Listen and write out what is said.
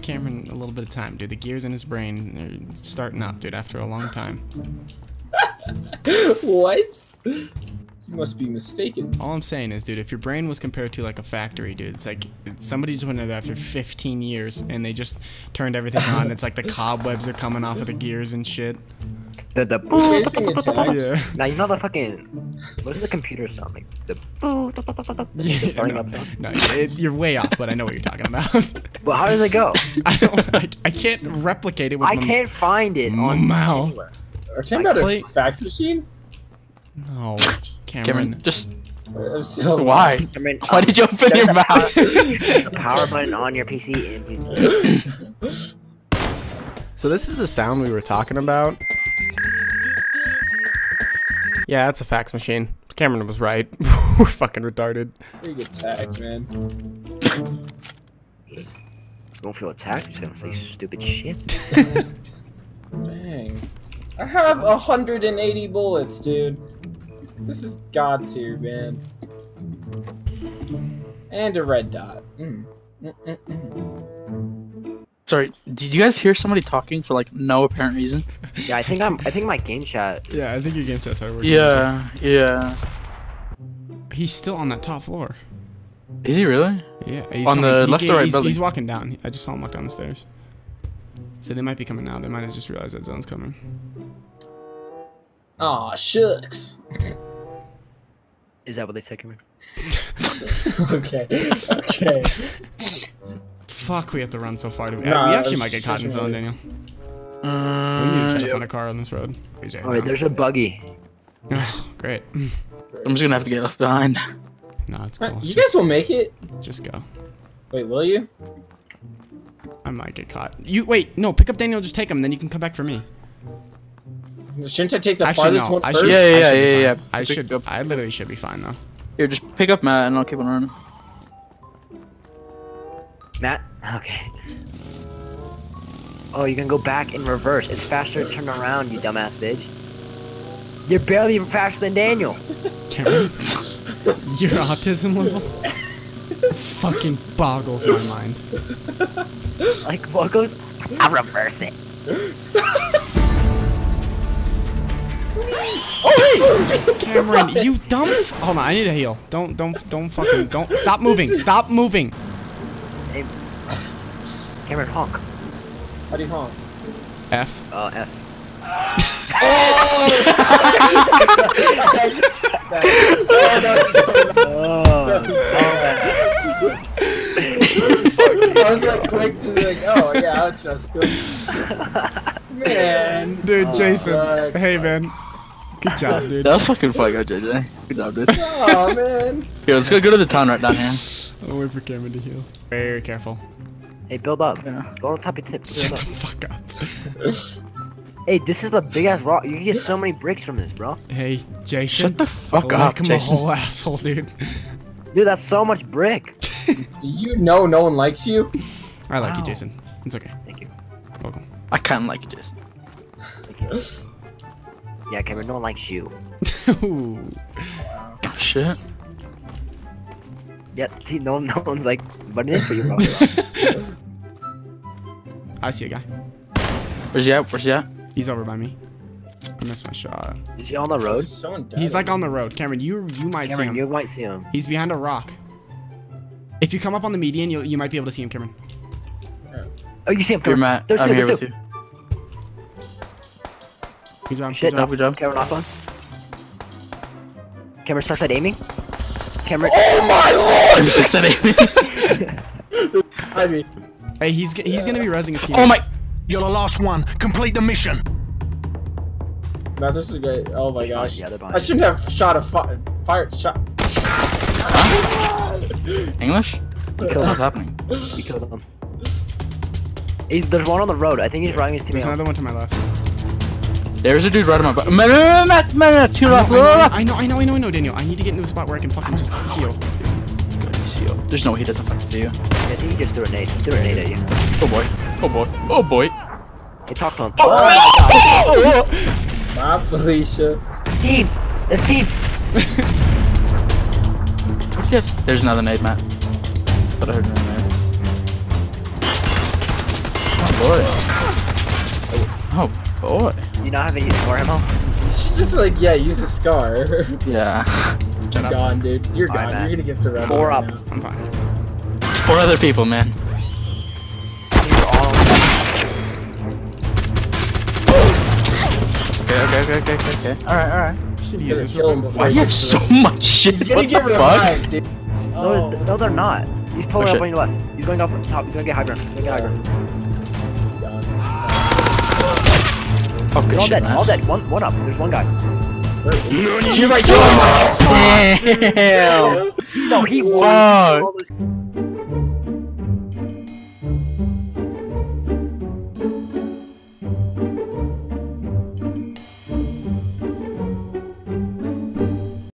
give Cameron a little bit of time, dude. The gears in his brain are starting up, dude, after a long time. What? You must be mistaken. All I'm saying is, dude, if your brain was compared to like a factory, dude, it's like somebody's went in there after 15 years and they just turned everything on. And it's like the cobwebs are coming off of the gears and shit. The now you know the fucking what is the computer sound like? The starting up sound? No, you're way off, but I know what you're talking about. But how does it go? I can't replicate it with my can't find it on mouth. Are talking about a fax machine? No, Cameron. Just why? I mean, why did you open your mouth? The power button on your PC. And so this is the sound we were talking about. Yeah, that's a fax machine. Cameron was right. We're fucking retarded. Pretty good tags, man. You don't feel attacked, you just don't say stupid shit. Dang. I have 180 bullets, dude. This is god tier, man. And a red dot. Sorry, did you guys hear somebody talking for like no apparent reason? Yeah, I think my game chat. Yeah, I think your game chat started working. Yeah, yeah. He's still on that top floor. Is he really? Yeah. He's on the left or right building. He's walking down. I just saw him walk down the stairs. So they might be coming now. They might have just realized that zone's coming. Aw, shucks. Is that what they said, Cameron? Okay. Fuck, we have to run so far. We actually might get caught in zone, Daniel. We need to try to find a car on this road. Alright, there's a buggy. Oh, great. I'm just gonna have to get left behind. Nah, it's cool. You guys will make it. Just go. Wait, will you? I might get caught. You wait, no, pick up Daniel, just take him, then you can come back for me. Shouldn't I take the farthest one first? Yeah. I literally should be fine though. Here, just pick up Matt and I'll keep on running. Matt? Okay. Oh, you can go back in reverse. It's faster to turn around, you dumbass bitch. You're barely even faster than Daniel. Cameron, your autism level fucking boggles my mind. Like, what goes? I'll reverse it. Oh, wait! Cameron, you dumb f- Hold on, I need a heal. Don't stop moving. Stop moving. Hey, Cameron, honk. How do you honk? F. F. I was like, clicked and like, oh yeah, I'll trust him. Man. Dude, Jason. Hey, man. Good job, dude. That was fucking fun, JJ. Good job, dude. Oh man. Here, let's go to the town right down here. I'll wait for Cameron to heal. Very careful. Hey, build up. Yeah. Go on top of tip. Shut the fuck up. Hey, this is a big ass rock. You can get so many bricks from this, bro. Hey, Jason. Shut the fuck up, Jason. I'm a whole asshole, dude. Dude, that's so much brick. Do you know no one likes you? I like you, Jason. It's okay. Thank you. Welcome. I kind of like you, Jason. Thank you. Yeah, Cameron, no one likes you. Ooh. God, shit. Yeah, see, no one's like butting in for you, bro. I see a guy. Where's he at? He's over by me. I missed my shot. Is he on the road? He's like on the road. Cameron, you might see him. You might see him. He's behind a rock. If you come up on the median, you might be able to see him, Cameron. Oh, you see him, Cameron. Matt. I'm here with you. He's on. Shit, good job. Cameron off on. Cameron sucks at aiming. Cameron. Oh my lord! Cameron sucks at aiming. I mean. Hey, he's gonna be rezzing his team. Oh my! You're the last one. Complete the mission. Matt, this is good. Oh my gosh. Yeah, I shouldn't have shot a fire shot. English? We killed him. What's happening? We killed him. There's one on the road. I think he's running his team. There's another one to my left. There's a dude right on my butt. Matt, to left. I know, Daniel. I need to get into a spot where I can fucking just heal. There's no way he doesn't fucking see you. I think he just threw a nade. He threw a nade at you. Oh boy. He talked on. Oh! My Felicia. Team! It's team! There's another nade, Matt. Thought I heard another nade. boy. Oh boy. You not having any scar ammo? She's just like, yeah, use a scar. Yeah. You're gone, dude. You're gone. Right, you're gonna get surrounded. Four up. Now. I'm fine. Four other people, man. Okay. Alright. Why do you have so much shit? He's gonna give her the mic, dude. Oh. No, they're not. He's totally up on your left. He's going up on top. He's gonna get high ground. Oh, good shit, man. All dead. One up. There's one guy. You're right. Damn. No, he won.